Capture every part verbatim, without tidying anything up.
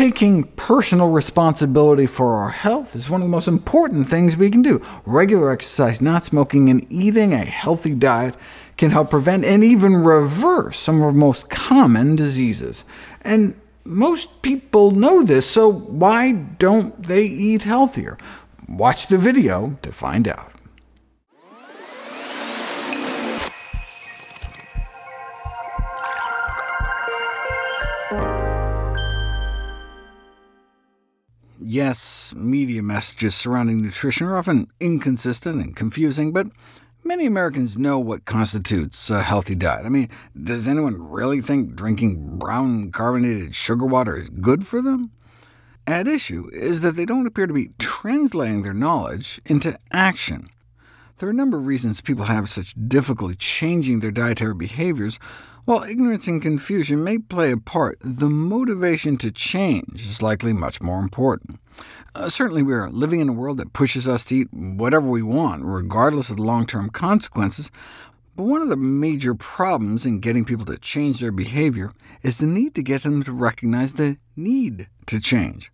Taking personal responsibility for our health is one of the most important things we can do. Regular exercise, not smoking, and eating a healthy diet can help prevent and even reverse some of the most common diseases. And most people know this, so why don't they eat healthier? Watch the video to find out. Yes, media messages surrounding nutrition are often inconsistent and confusing, but many Americans know what constitutes a healthy diet. I mean, does anyone really think drinking brown carbonated sugar water is good for them? At issue is that they don't appear to be translating their knowledge into action. There are a number of reasons people have such difficulty changing their dietary behaviors. While ignorance and confusion may play a part, the motivation to change is likely much more important. Uh, certainly we are living in a world that pushes us to eat whatever we want, regardless of the long-term consequences, but one of the major problems in getting people to change their behavior is the need to get them to recognize the need to change.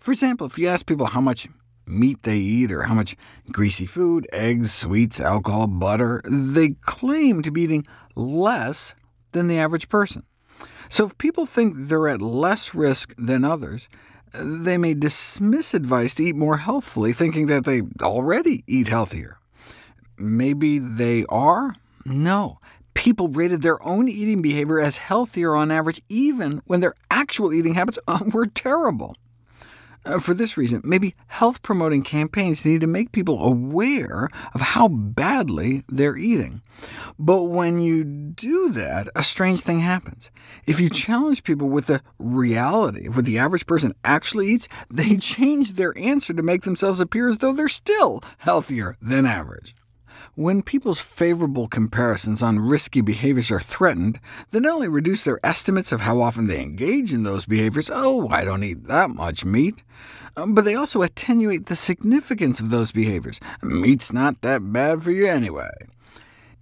For example, if you ask people how much meat they eat, or how much greasy food, eggs, sweets, alcohol, butter, they claim to be eating less than the average person. So if people think they're at less risk than others, they may dismiss advice to eat more healthfully, thinking that they already eat healthier. Maybe they are? No. People rated their own eating behavior as healthier on average, even when their actual eating habits were terrible. For this reason, maybe health-promoting campaigns need to make people aware of how badly they're eating. But when you do that, a strange thing happens. If you challenge people with the reality of what the average person actually eats, they change their answer to make themselves appear as though they're still healthier than average. When people's favorable comparisons on risky behaviors are threatened, they not only reduce their estimates of how often they engage in those behaviors, oh, I don't eat that much meat, but they also attenuate the significance of those behaviors. Meat's not that bad for you anyway.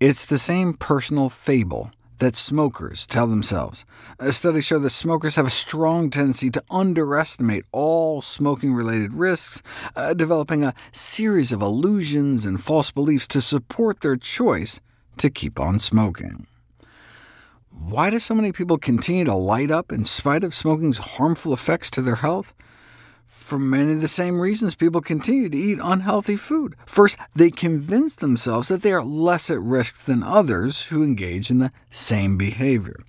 It's the same personal fable that smokers tell themselves. Studies show that smokers have a strong tendency to underestimate all smoking-related risks, uh, developing a series of illusions and false beliefs to support their choice to keep on smoking. Why do so many people continue to light up in spite of smoking's harmful effects to their health? For many of the same reasons people continue to eat unhealthy food. First, they convince themselves that they are less at risk than others who engage in the same behavior.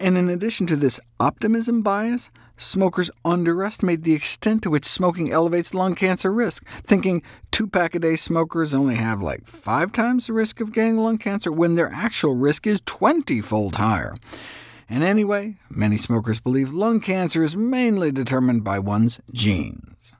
And in addition to this optimism bias, smokers underestimate the extent to which smoking elevates lung cancer risk, thinking two-pack-a-day smokers only have like five times the risk of getting lung cancer when their actual risk is twenty-fold higher. And anyway, many smokers believe lung cancer is mainly determined by one's genes.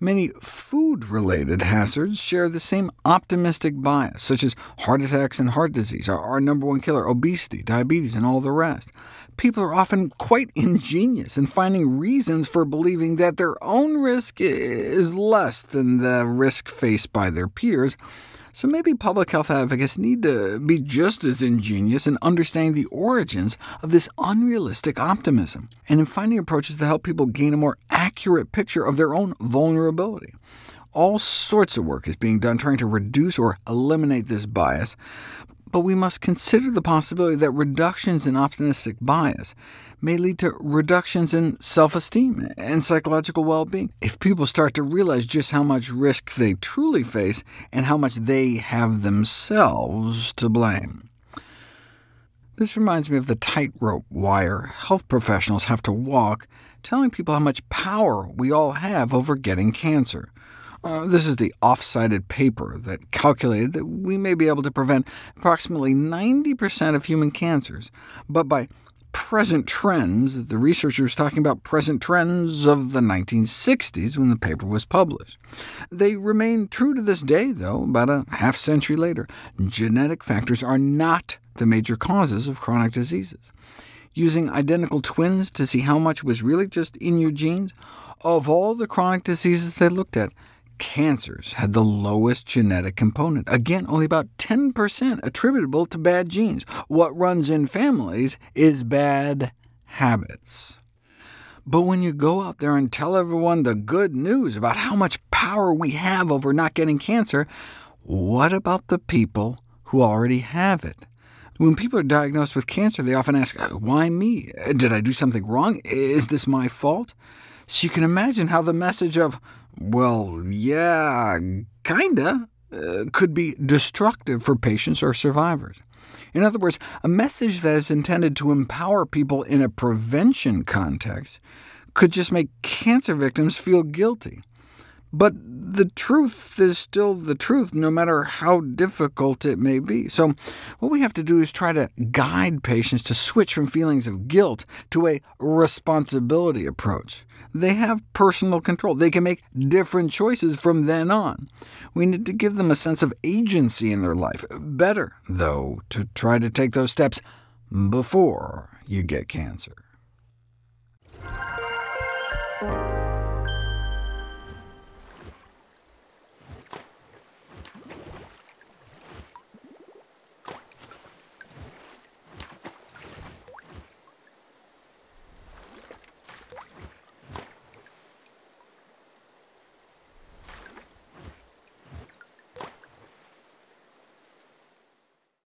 Many food-related hazards share the same optimistic bias, such as heart attacks and heart disease, our number one killer, obesity, diabetes, and all the rest. People are often quite ingenious in finding reasons for believing that their own risk is less than the risk faced by their peers, so maybe public health advocates need to be just as ingenious in understanding the origins of this unrealistic optimism, and in finding approaches that help people gain a more accurate picture of their own vulnerability. All sorts of work is being done trying to reduce or eliminate this bias, but we must consider the possibility that reductions in optimistic bias may lead to reductions in self-esteem and psychological well-being, if people start to realize just how much risk they truly face and how much they have themselves to blame. This reminds me of the tightrope wire health professionals have to walk, telling people how much power we all have over getting cancer. Uh, this is the off-sided paper that calculated that we may be able to prevent approximately ninety percent of human cancers, but by present trends, the researcher was talking about present trends of the nineteen sixties when the paper was published. They remain true to this day, though, about a half-century later. Genetic factors are not the major causes of chronic diseases. Using identical twins to see how much was really just in your genes, of all the chronic diseases they looked at, cancers had the lowest genetic component. Again, only about ten percent attributable to bad genes. What runs in families is bad habits. But when you go out there and tell everyone the good news about how much power we have over not getting cancer, what about the people who already have it? When people are diagnosed with cancer, they often ask, why me? Did I do something wrong? Is this my fault? So you can imagine how the message of, well, yeah, kinda, uh, could be destructive for patients or survivors. In other words, a message that is intended to empower people in a prevention context could just make cancer victims feel guilty. But the truth is still the truth, no matter how difficult it may be. So what we have to do is try to guide patients to switch from feelings of guilt to a responsibility approach. They have personal control. They can make different choices from then on. We need to give them a sense of agency in their life. Better, though, to try to take those steps before you get cancer.